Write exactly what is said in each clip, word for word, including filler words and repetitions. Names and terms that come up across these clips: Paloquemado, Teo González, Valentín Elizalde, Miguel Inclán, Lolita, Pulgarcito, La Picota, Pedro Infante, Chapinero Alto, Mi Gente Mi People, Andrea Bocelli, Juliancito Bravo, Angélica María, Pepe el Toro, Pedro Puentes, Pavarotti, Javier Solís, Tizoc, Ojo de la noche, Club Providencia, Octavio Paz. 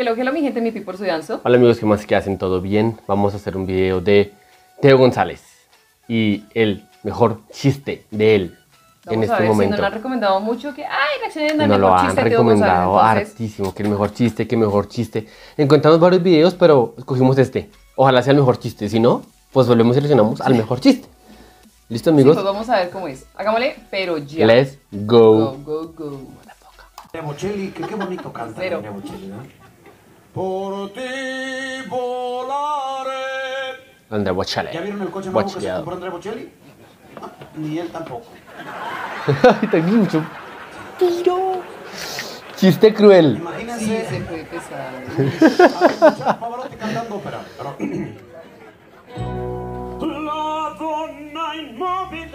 Hello, hello mi gente, mi people, soy Anzo. Hola amigos, ¿qué más? ¿Qué hacen? ¿Todo bien? Vamos a hacer un video de Teo González y el mejor chiste de él Vamos en a este ver, momento. Si no lo han recomendado mucho, que ay, reaccionen al no mejor lo chiste de Teo González. No lo han recomendado hartísimo, que el mejor chiste, que el mejor chiste. Encontramos varios videos, pero escogimos este. Ojalá sea el mejor chiste, si no, pues volvemos y reaccionamos al mejor chiste. ¿Listo, amigos? Sí, pues vamos a ver cómo es. Hagámosle, pero ya. Let's go. Go, go, go. Andrea Bocelli, que qué bonito canta Andrea Bocelli, ¿no? Por ti volaré. Andrea Bocelli. ¿Ya vieron el coche nuevo que se compró Andrea Bocelli? Ah, ni él tampoco. También mucho. Tiro. Chiste cruel. Imagínense. Sí, se fue pesado. A ver, Pavarotti cantando ópera, pero... inmóvil,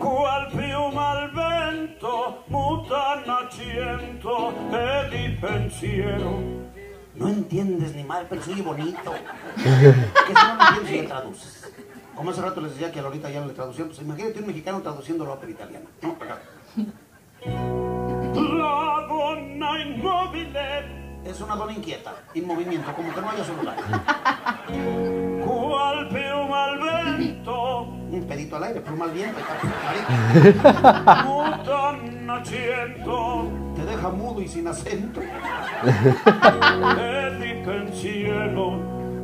cual piuma al vento, muta naciento, edi pensiero. No entiendes ni mal, pero soy bonito. Que si no lo entiendes, le traduces. Como hace rato les decía que a Lolita ya no le traducían, pues imagínate un mexicano traduciendo la ópera italiana. No, acá. La donna inmóvil. Es una dona inquieta, en movimiento, como que no haya su lugar. Cual piuma al vento. Un pedito al aire, pluma al viento. Te deja mudo y sin acento.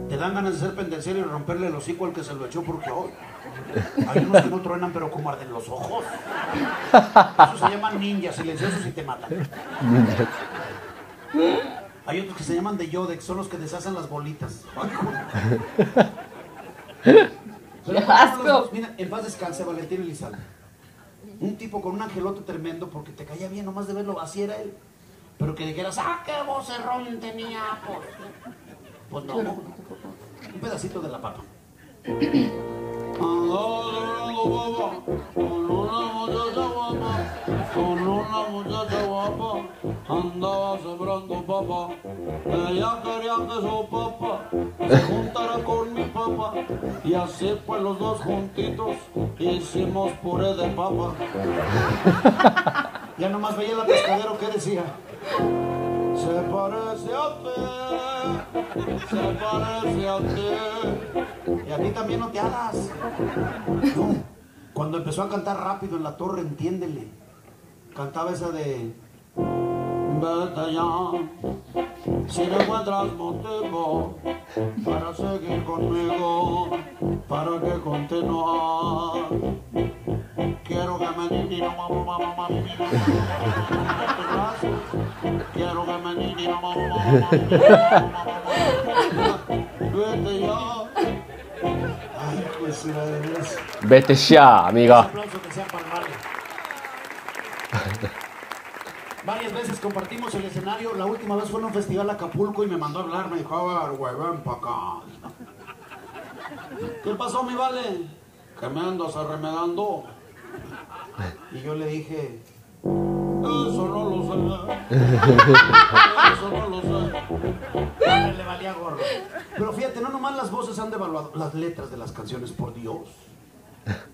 Te dan ganas de ser pendenciero y romperle el hocico al que se lo echó porque hoy. Hay unos que no truenan, pero como arden los ojos. Eso se llaman ninjas silenciosos y te matan. Hay otros que se llaman de Yodex, son los que deshacen las bolitas. Los, mira, en paz descanse Valentín Elizalde. Un tipo con un angelote tremendo porque te caía bien, nomás de verlo, así era él. Pero que dijeras, ¡ah, qué vocerrón tenía! Pues, pues no, no, un pedacito de la papa. Con una muchacha guapa, con una muchacha guapa, andaba sembrando papa. Ella quería que su papa se juntara con mi papa. Y así pues los dos juntitos hicimos puré de papa. Ya nomás veía el pescadero que decía. Se parece a ti, se parece a ti. Y a mí también no te hagas. No, cuando empezó a cantar rápido en la torre, entiéndele. Cantaba esa de... Vete ya, si no encuentras motivo para seguir conmigo, para que continuar. Quiero que me diga, mamá, mamá, mamá, quiero que me diga, mamá, mamá, vete ya. Ay, pues era de veras. Vete ya, amiga. Un aplauso que sea para Marley. Varias veces compartimos el escenario. La última vez fue en un festival Acapulco y me mandó a hablar. Me dijo, a ver, güey, ven para acá. ¿Qué pasó, mi vale? Que me andas arremedando. Y yo le dije, eso no lo sé. Eso no lo sé. A ver, le valía gorro. Pero fíjate, no nomás las voces han devaluado las letras de las canciones, por Dios.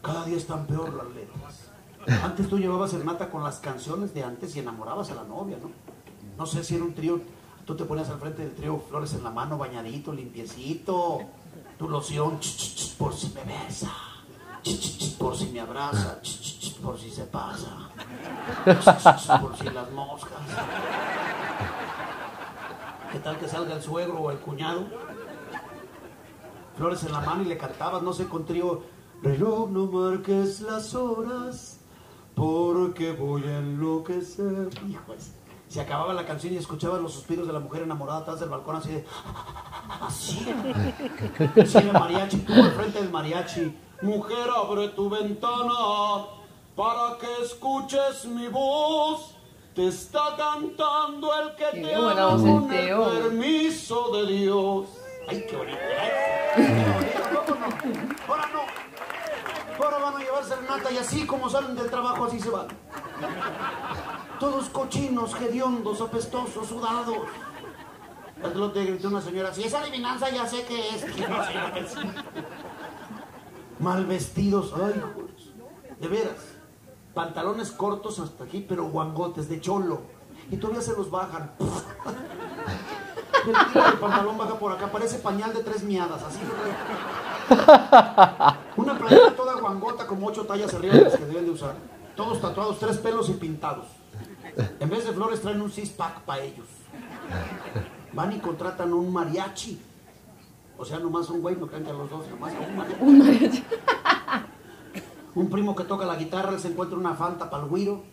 Cada día están peor las letras. Antes tú llevabas serenata con las canciones de antes y enamorabas a la novia, ¿no? No sé si era un trío, tú te ponías al frente del trío, flores en la mano, bañadito, limpiecito, tu loción, ch, ch, ch, por si me besa, ch, ch, ch, por si me abraza, ch, ch, ch, por si se pasa, ch, ch, ch, por si las moscas. ¿Qué tal que salga el suegro o el cuñado? Flores en la mano y le cantabas, no sé, con trío, reloj no marques las horas, porque voy a enloquecer. Hijos, se acababa la canción y escuchaba los suspiros de la mujer enamorada atrás del balcón, así de... Así era. Así era mariachi, tú al frente del mariachi. Mujer, abre tu ventana para que escuches mi voz. Te está cantando el que te ama con el permiso de Dios. Ay, qué bonito, ¿eh? Qué bonito, ¿cómo no? Ahora no. Ahora van a llevar serenata y así como salen del trabajo, así se van. Todos cochinos, hediondos, apestosos, sudados. Es lo que gritó una señora, si es adivinanza ya sé que es. Mal vestidos, ay, de veras. Pantalones cortos hasta aquí, pero guangotes de cholo. Y todavía se los bajan. el tiro del pantalón baja por acá, parece pañal de tres miadas, así. Una playera toda guangota, como ocho tallas arriba de las que deben de usar. Todos tatuados, tres pelos y pintados. En vez de flores traen un six-pack para ellos. Van y contratan un mariachi. O sea, nomás un güey, no crean que a los dos, nomás un mariachi. Un mariachi. Un primo que toca la guitarra, él se encuentra una fanta para el güiro.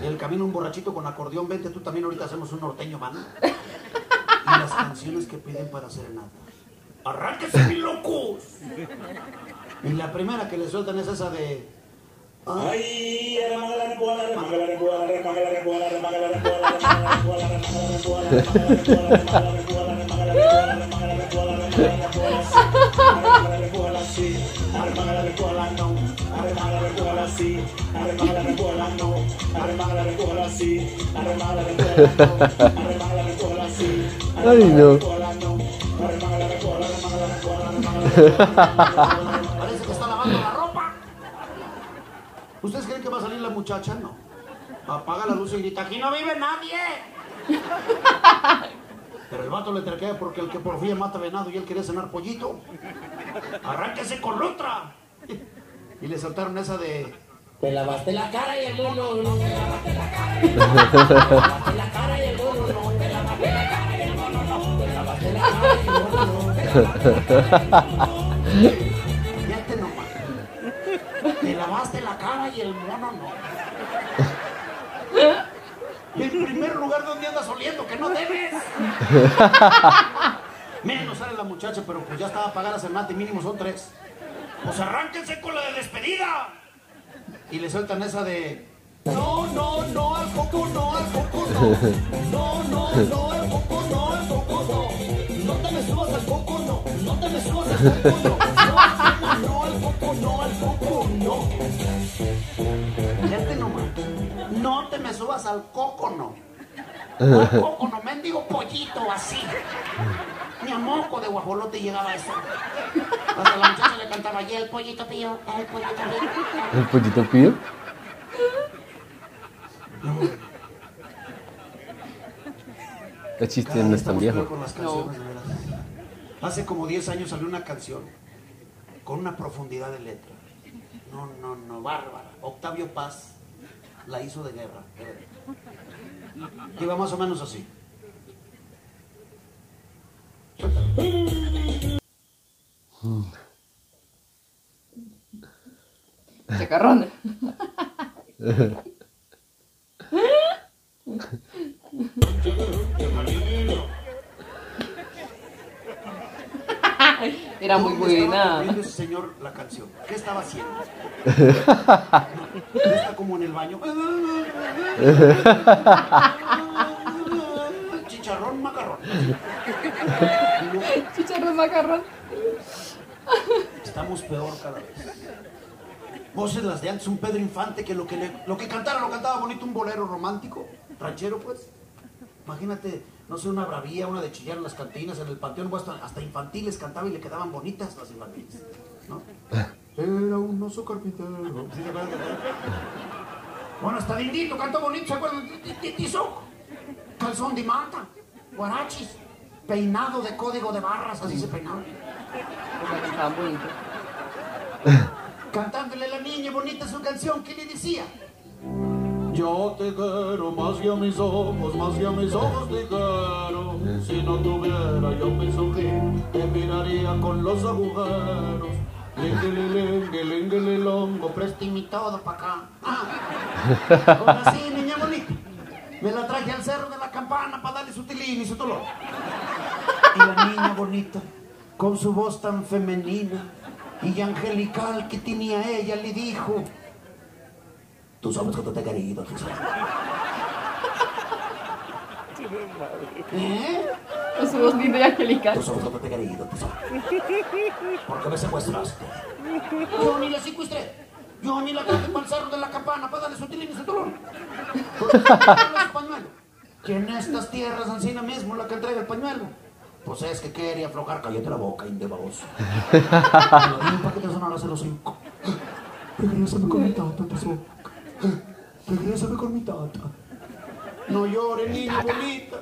En el camino un borrachito con acordeón, vente tú también, ahorita hacemos un norteño, mano. Y las canciones que piden para serenata. ¡Arránquese, mi locos! Y la primera que le sueltan es esa de... ¡Ay! ¡Ay, no! Parece que está lavando la ropa. ¿Ustedes creen que va a salir la muchacha? No. Apaga la luz y grita, ¡aquí no vive nadie! Pero el vato le terquea porque el que porfía mata venado y él quería cenar pollito. ¡Arránquese con otra! Y le saltaron esa de... Te lavaste la cara y el mono no. Te lavaste la cara y el mono no. Te lavaste la cara y el mono no. Te lavaste la cara y el mono no. Te lavaste la cara y el mono no. Ya te nomás. Te lavaste la cara y el mono no. En primer lugar, ¿dónde andas oliendo? ¡Que no debes! Menos sale la muchacha, pero pues ya estaba pagada serenata y mínimo son tres. Pues arránquense con la de despedida. Y le sueltan esa de... No, no, no, al coco no, al coco no. No, no, no, al coco no, al coco no. No te me subas al coco no, no te me subas al coco no. No, al coco no, al coco no. Ya te nomás. No te me subas al coco no. Al coco no, mendigo pollito así. Ni a moco de guajolote llegaba eso. Hasta la muchacha le cantaba, y el pollito pío, el pollito pío. ¿El pollito pío? No. El chiste no es tan viejo. No. Hace como diez años salió una canción con una profundidad de letra. No, no, no, bárbara. Octavio Paz la hizo de guerra. Iba más o menos así. Chacarrón. Era muy buena. Viendo ese señor la canción. ¿Qué estaba haciendo? Está como en el baño. Chicharrón, macarrón. Chicharrón, macarrón. Estamos peor cada vez. Voces las de antes, un Pedro Infante que lo que, le, lo que cantara lo cantaba bonito, un bolero romántico, ranchero pues. Imagínate, no sé, una bravía, una de chillar en las cantinas, en el panteón, hasta infantiles cantaba y le quedaban bonitas las infantiles, ¿no? Era un oso carpintero. ¿Sí se acuerdan de cantar? Bueno, hasta Dindito cantó bonito, ¿se acuerdan? Tizoc, calzón de manta, guarachis, peinado de código de barras, así se peinaba. Cantándole a la niña bonita su canción, ¿qué le decía? Yo te quiero más que a mis ojos, más que a mis ojos te quiero. Si no tuviera yo mi sufrir, te miraría con los agujeros. Lingue, lingue, lingue, longo, préstame todo pa' acá. Ah. Ahora sí, niña bonita, me la traje al cerro de la campana para darle su tilín y su dolor. Y la niña bonita, con su voz tan femenina y angelical que tenía ella, le dijo: tú sabes que te he querido. ¿Eh? Con su voz linda y angelical. Tú sabes que te he querido. ¿Por qué me secuestraste? Yo ni la secuestré. Yo ni la traje para el cerro de la campana para darle su tilín y su dolor. Que en estas tierras ansina mismo la que entrega el pañuelo. Pues es que quería aflojar, cállate la boca, indebagoso. ¿Para qué te sonaste los cinco? Regrésame con mi tata, Tizoc. Regrésame con mi tata. No llores, niña bonita.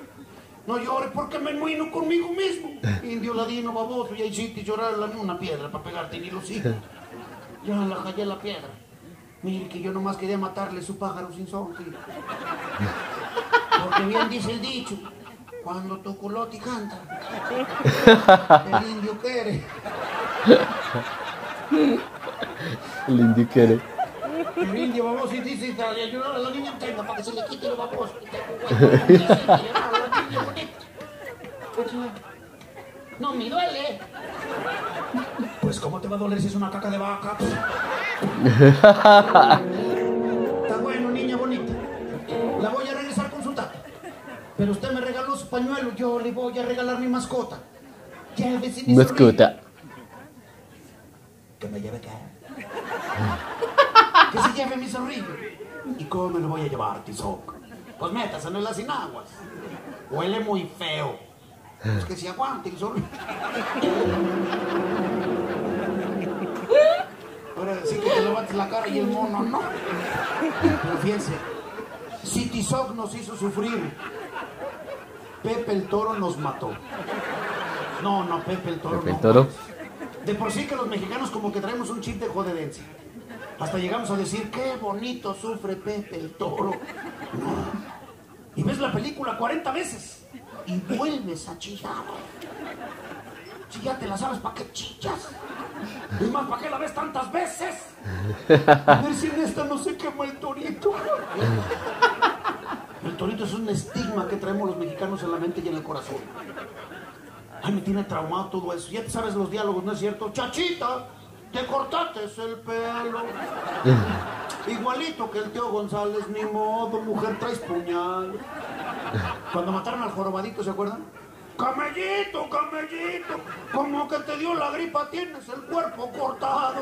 No llores porque me enmuino conmigo mismo. Indio ladino baboso, ya hiciste llorar en una piedra para pegarte en el hocico. Ya la hallé la piedra. Mire que yo nomás quería matarle su pájaro sin son, tío. Porque bien dice el dicho, cuando tu culote canta, el indio quiere. El indio quiere. El indio baboso y dice, llorar a la niña tenga para que se le quite lo baboso. No me duele. Pues cómo te va a doler si es una caca de vaca. Está bueno, niña bonita. La voy a regresar con su tata. Pero usted me regaló su pañuelo, yo le voy a regalar mi mascota. Llévese mi mascota. Que me lleve cara. Que se lleve mi zorrillo. ¿Y cómo me lo voy a llevar, Tizoc? Pues métase en las enaguas. Huele muy feo. Pues que se aguante el zorrillo. Ahora sí que te levantes la cara y el mono, ¿no? Pero fíjense, si Tizoc nos hizo sufrir, Pepe el Toro nos mató. No, no, Pepe el Toro. Pepe el Toro. No. De por sí que los mexicanos como que traemos un chip de jodedencia. Hasta llegamos a decir, qué bonito sufre Pepe el Toro. Y ves la película cuarenta veces y vuelves a chillar. Si ya te la sabes, ¿para qué chillas? Y más, ¿para qué la ves tantas veces? A ver si en esta no se quemó el torito. El torito es un estigma que traemos los mexicanos en la mente y en el corazón. Ay, me tiene traumado todo eso. Ya te sabes los diálogos, ¿no es cierto? Chachita, te cortates el pelo. Igualito que el Teo González, ni modo, mujer traes puñal. Cuando mataron al jorobadito, ¿se acuerdan? Camellito, camellito, como que te dio la gripa, tienes el cuerpo cortado.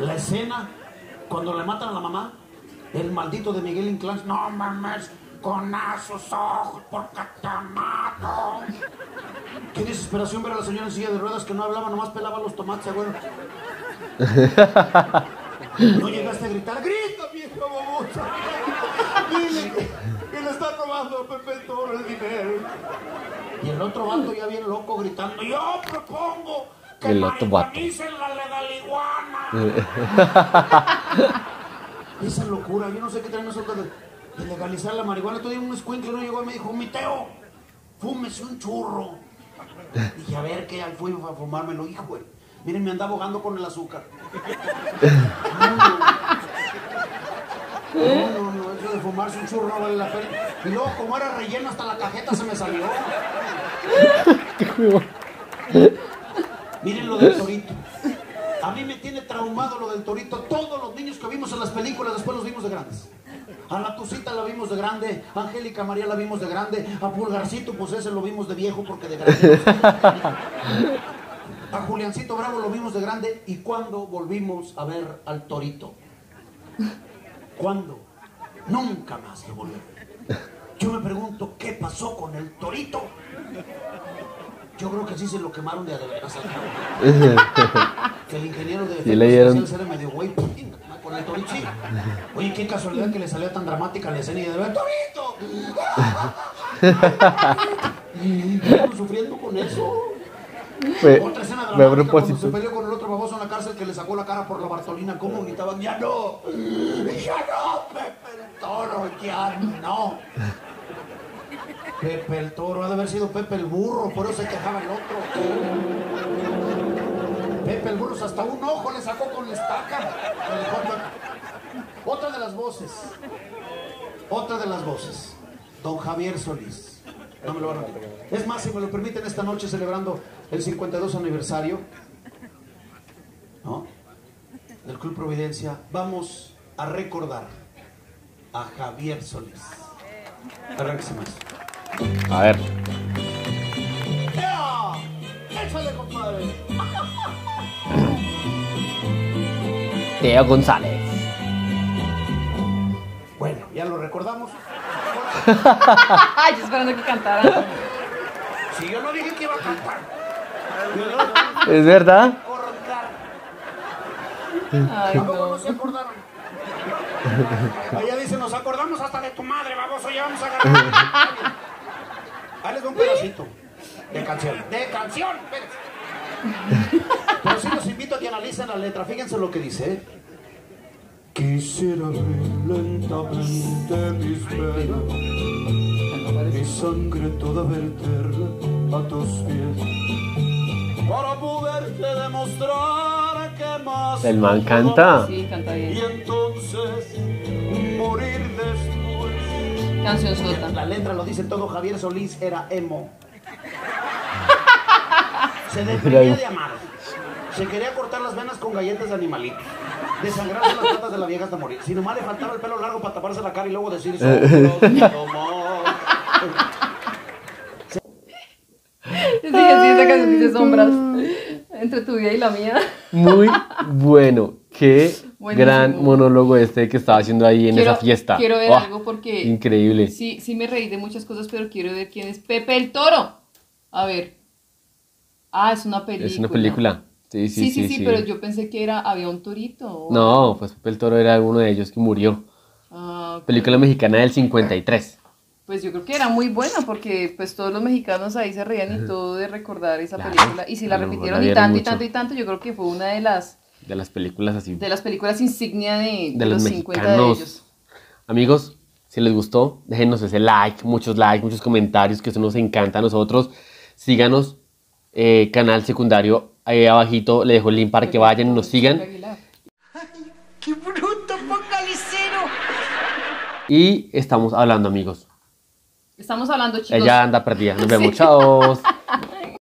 La escena, cuando le matan a la mamá, el maldito de Miguel Inclán, no mames, con esos ojos, porque te mato. Qué desesperación ver a la señora en silla de ruedas que no hablaba, nomás pelaba los tomates, güey. No llegaste a gritar, grita, vieja babosa. Dile que... que le está robando a Pepe el Toro el dinero. Y el otro vato ya bien loco gritando, yo propongo que marcanicen la legaliguana. Esa locura, yo no sé qué traen nosotros de, de legalizar la marihuana. Todavía un escuincle no llegó y me dijo, mi Teo, fúmese un churro. Y dije, a ver qué, al fui para fumármelo, hijo, güey. Miren, me anda abogando con el azúcar. No, no, no, eso de fumarse un churro no vale la pena. Y luego, como era relleno, hasta la cajeta se me salió. Miren lo del torito. A mí me tiene traumado lo del torito. Todos los niños que vimos en las películas, después los vimos de grandes. A la Tucita la vimos de grande, a Angélica María la vimos de grande, a Pulgarcito, pues ese lo vimos de viejo porque de grande. A Juliancito Bravo lo vimos de grande. ¿Y cuándo volvimos a ver al torito? ¿Cuándo? Nunca más lo volvió. Yo me pregunto, ¿qué pasó con el torito? Yo creo que sí se lo quemaron de a de veras al cabo. Que el ingeniero de defensa se le medio güey con el torito. Oye, qué casualidad que le salió tan dramática la escena y de ver ¡torito! Sufriendo con eso. Fue, otra escena dramática me cuando se peleó con el otro baboso en la cárcel que le sacó la cara por la Bartolina. ¿Cómo gritaban? ¡Ya no! ¡Ya no, Pepe el Toro! ¡Ya no! Pepe el Toro, ha de haber sido Pepe el Burro, por eso se quejaba el otro. Pepe el Burro, hasta un ojo le sacó con la estaca. Otra de las voces, otra de las voces, don Javier Solís. No me lo van a repetir. Es más, si me lo permiten, esta noche celebrando el cincuenta y dos aniversario, ¿no?, del Club Providencia, vamos a recordar a Javier Solís. Arránquese más. A ver. ¡Teo! ¡Échale, compadre! Teo González. Bueno, ya lo recordamos. Ay, yo esperando que cantara. Si yo no dije que iba a cantar. No, es verdad. Ay, no. ¿Cómo no se acordaron? Allá dice, nos acordamos hasta de tu madre, baboso, ya vamos a ganar. Ahí les doy un pedacito de canción. De canción. Pero sí los invito a que analicen la letra. Fíjense lo que dice, ¿eh? Quisiera ver lentamente mis venas, mi sangre toda verterla a tus pies, para poderte demostrar que más. El man canta. Sí, canta bien. Y entonces morir después. Canción suelta. La letra lo dice todo. Javier Solís era emo. Se deprimía de amar. Se quería cortar las venas con galletas de animalito. Desangrarse las patas de la vieja hasta morir. Si nomás le faltaba el pelo largo para taparse la cara y luego decir eso. Sí, sí, esa canción dice sombras. Entre tu vida y la mía. Muy bueno. Qué buenísimo. Gran monólogo este que estaba haciendo ahí en quiero, esa fiesta. Quiero ver oh, algo porque... Increíble. Sí, sí me reí de muchas cosas, pero quiero ver quién es Pepe el Toro. A ver. Ah, es una película. Es una película. Sí sí sí, sí, sí, sí, sí, pero yo pensé que era, había un torito. ¿O? No, pues Pepe el Toro era uno de ellos que murió. Ah, okay. Película mexicana del cincuenta y tres. Pues yo creo que era muy buena porque pues todos los mexicanos ahí se reían y todo de recordar esa claro, película. Y si la repitieron y tanto mucho. y tanto y tanto, yo creo que fue una de las... De las películas así. De las películas insignia de, de, de los, los cincuenta de ellos. Amigos, si les gustó, déjenos ese like, muchos likes, muchos comentarios, que eso nos encanta a nosotros. Síganos, eh, canal secundario. Ahí abajito le dejo el link para que vayan y nos sigan. Ay, ¡qué bruto, focalicero! Y estamos hablando, amigos. Estamos hablando, chicos. Ella anda perdida. Nos vemos, sí. Chao.